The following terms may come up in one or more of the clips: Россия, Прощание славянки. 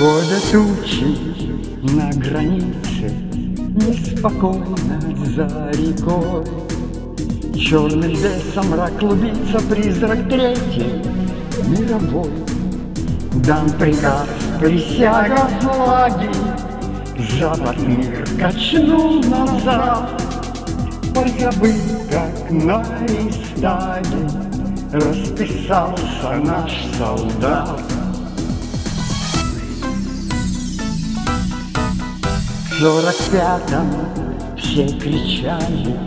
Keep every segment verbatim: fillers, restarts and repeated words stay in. Года тучи на границе, неспокойно за рекой. Черным лесом мрак клубится, призрак третий мировой. Дан приказ, присяга, флаги, запад мир качнул назад. Позабыв, как на эстаде расписался наш солдат. В сорок пятом все кричали,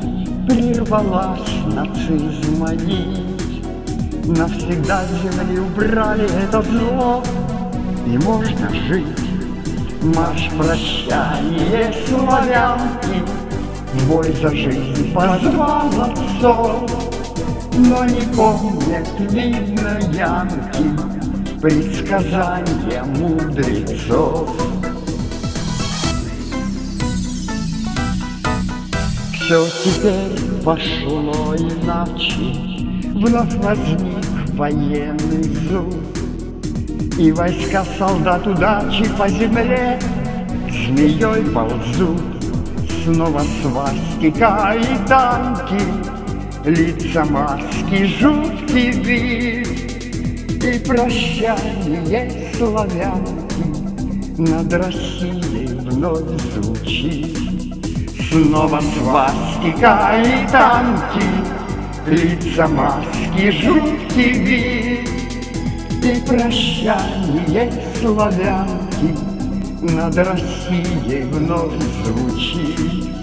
прервалась нацизма нить. Навсегда с земли убрали это зло, и можно жить. Марш прощание славянки, бой за жизнь позвал отцов. Но не помнят, видно, янки предсказания мудрецов. Все теперь пошло иначе, вновь возник военный зуб, и войска солдат удачи по земле змеей ползут. Снова свастика и танки, лица маски, жуткий вид. И прощание славянки над Россией вновь звучит. Снова свастика и танки, лица маски, жуткий вид. И прощание славянки над Россией вновь звучит.